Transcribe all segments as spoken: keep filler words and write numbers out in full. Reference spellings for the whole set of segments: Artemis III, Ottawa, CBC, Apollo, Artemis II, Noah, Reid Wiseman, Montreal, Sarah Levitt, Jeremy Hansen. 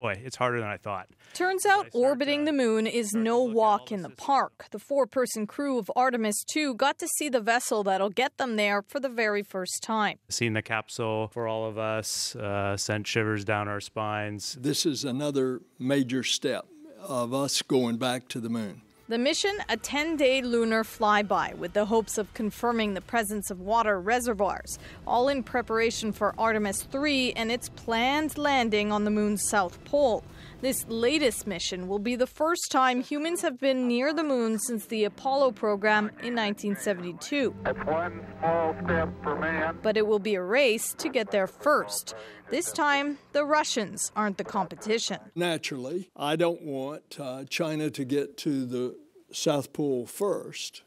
Boy, it's harder than I thought. Turns out orbiting the moon is no walk in the park. The four-person crew of Artemis two got to see the vessel that'll get them there for the very first time. Seeing the capsule for all of us uh, sent shivers down our spines. This is another major step of us going back to the moon. The mission, a ten-day lunar flyby with the hopes of confirming the presence of water reservoirs, all in preparation for Artemis three and its planned landing on the moon's south pole. This latest mission will be the first time humans have been near the moon since the Apollo program in nineteen seventy-two. That's one small step for man. But it will be a race to get there first. This time, the Russians aren't the competition. Naturally, I don't want uh, China to get to the South Pole first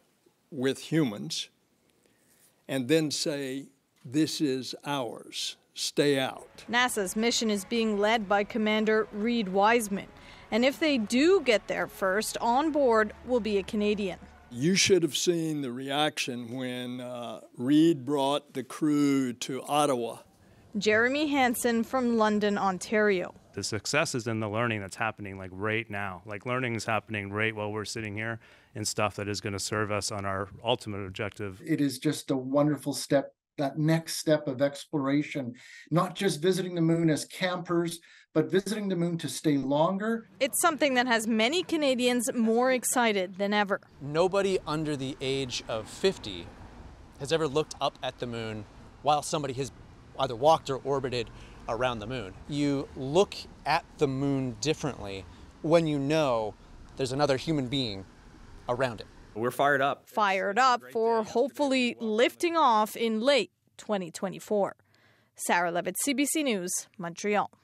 with humans and then say, this is ours, stay out. NASA's mission is being led by Commander Reid Wiseman. And if they do get there first, on board will be a Canadian. You should have seen the reaction when uh, Reid brought the crew to Ottawa. Jeremy Hansen from London, Ontario. The success is in the learning that's happening like right now. Like learning is happening right while we're sitting here, and stuff that is going to serve us on our ultimate objective. It is just a wonderful step, that next step of exploration, not just visiting the moon as campers, but visiting the moon to stay longer. It's something that has many Canadians more excited than ever. Nobody under the age of fifty has ever looked up at the moon while somebody has either walked or orbited around the moon. You look at the moon differently when you know there's another human being around it. We're fired up. Fired up for hopefully lifting off in late twenty twenty-four. Sarah Levitt, C B C News, Montreal.